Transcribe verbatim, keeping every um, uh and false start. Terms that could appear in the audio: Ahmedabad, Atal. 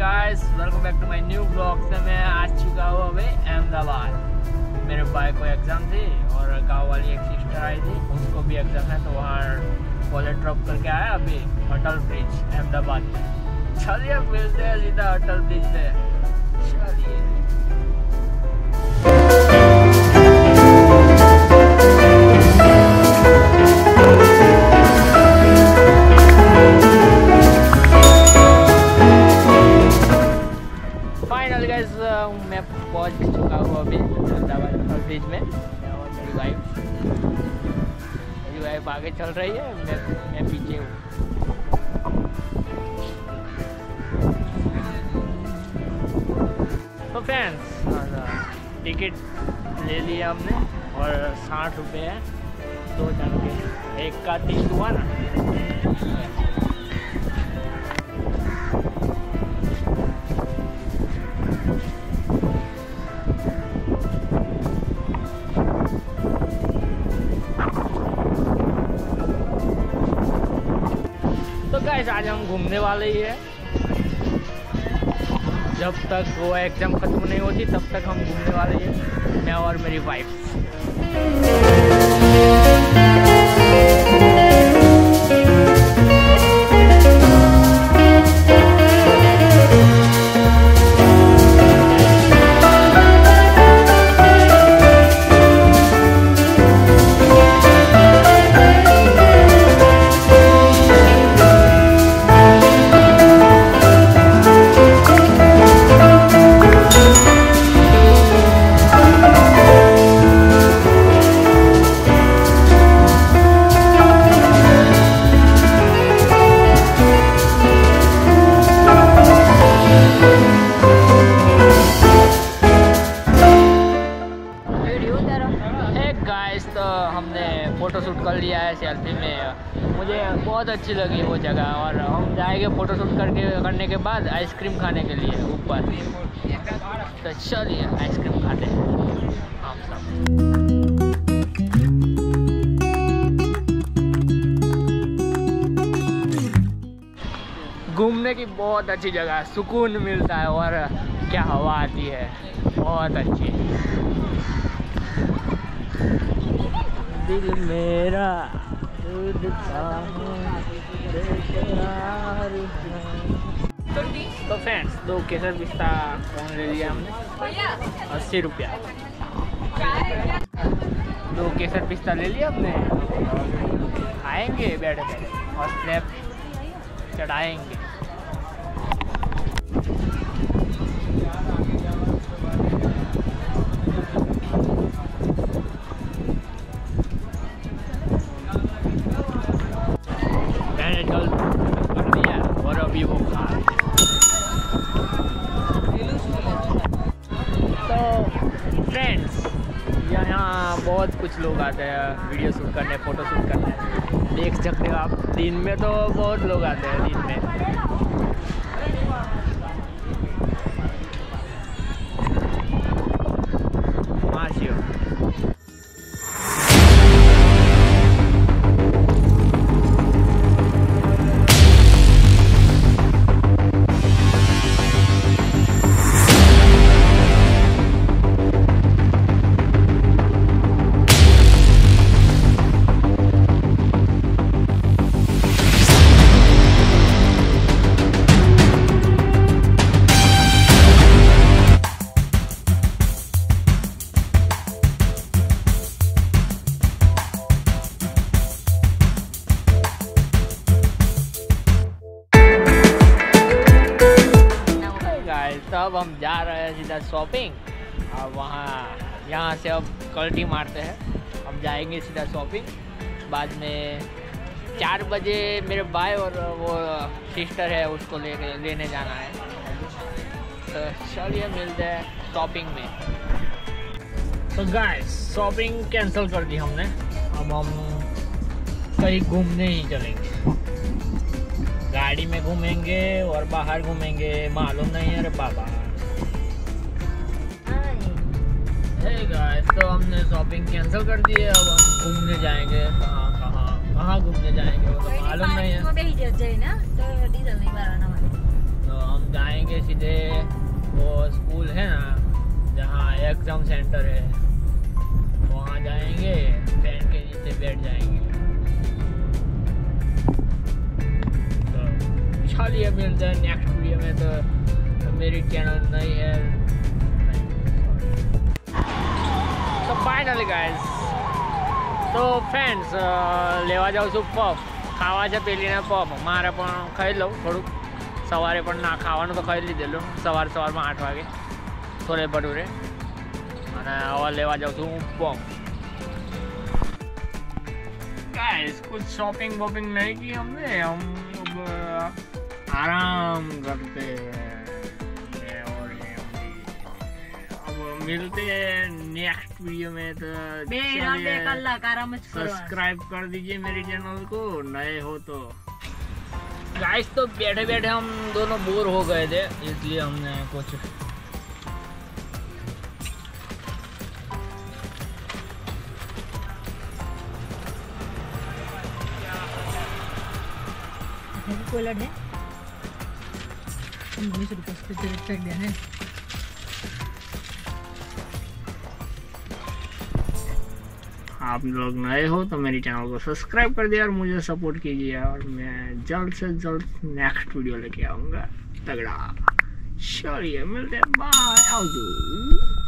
Guys, welcome back to my new blog. से मैं आ चुका हूँ अभी अहमदाबाद। मेरे भाई को एग्ज़ाम थी और गांव वाली एक सिस्टर आई थी, उसको भी एग्ज़ाम है तो वहाँ कॉलेज ड्रॉप करके आया अभी अटल ब्रिज अहमदाबाद में। चलिए मिलते हैं सीधा अटल ब्रिज पे। चलिए मैं पहुंच चुका हूँ अभी अहमदाबाद अटल ब्रिज में। मेरी वाइफ मेरी वाइफ आगे चल रही है, मैं मैं पीछे हूँ। तो फ्रेंड्स, टिकट ले लिया हमने और साठ रुपये है दो जन के, एक का तीन हुआ ना। आज हम घूमने वाले ही है, जब तक वो एग्जाम खत्म नहीं होती तब तक हम घूमने वाले ही हैं, मैं और मेरी वाइफ। कर लिया है सेल्फी में, मुझे बहुत अच्छी लगी वो जगह। और हम जाएंगे फोटोशूट करके करने के बाद आइसक्रीम खाने के लिए ऊपर। तो चलिए आइसक्रीम खाते हैं आप सब। घूमने की बहुत अच्छी जगह है, सुकून मिलता है और क्या हवा आती है, बहुत अच्छी। दिल मेरा तो फ्रेंड्स, दो केसर पिस्ता कौन ले लिया हमने अस्सी रुपया। दो केसर पिस्ता ले लिया हमने, खाएंगे बैठ के और स्लैब चढ़ाएंगे। बहुत कुछ लोग आते हैं वीडियो शूट करने, फोटो शूट करने, देख सकते हो आप। दिन में तो बहुत लोग आते हैं दिन में। तब हम जा रहे हैं सीधा शॉपिंग, और वहाँ यहाँ से अब कल्टी मारते हैं, हम जाएंगे सीधा शॉपिंग। बाद में चार बजे मेरे भाई और वो सिस्टर है उसको ले लेने जाना है। तो चलिए मिलते हैं शॉपिंग में। तो गाइस, शॉपिंग कैंसिल कर दी हमने, अब हम कहीं घूमने ही चलेंगे। गाड़ी में घूमेंगे और बाहर घूमेंगे, मालूम नहीं है रे बाबा। हे गाइस, तो हमने शॉपिंग कैंसिल कर दी है, अब हम घूमने जाएंगे। कहाँ कहाँ कहाँ घूमने जाएंगे वो तो मालूम नहीं है। तो हम जाएंगे जाएंगे सीधे वो स्कूल है ना जहाँ एग्ज़ाम सेंटर है, वहाँ जाएंगे, फैन के नीचे बैठ जाएंगे। तो चलिए मिलते हैं नेक्स्ट वीडियो में। तो मेरी चैनल नहीं है। तो फाइनली गाइस, तो फ्रेंड्स लेवा जाऊँ છું પફ, ખાવા છે પેલીને પફ। મારે પણ ખાઈ લઉં થોડુંક, સવારે પણ ના ખાવાનું તો ખાઈ લીધેલું સવાર સવારમાં આઠ વાગે થોડે ભટુરે, અને હવે લેવા જાઉં છું પફ। गाइस कुछ शॉपिंग वॉपिंग नहीं की हमने, हम लोग आराम करते हैं। मिलते हैं नेक्स्ट वीडियो में। तो सब्सक्राइब कर दीजिए मेरे चैनल को नए हो तो। गाइस तो बैठे बैठे हम दोनों बोर हो गए थे, इसलिए हमने कुछ कूलर है है आप लोग नए हो तो मेरे चैनल को सब्सक्राइब कर दिया और मुझे सपोर्ट कीजिए, और मैं जल्द से जल्द नेक्स्ट वीडियो लेके आऊँगा तगड़ा। चलिए मिलते हैं, बाय।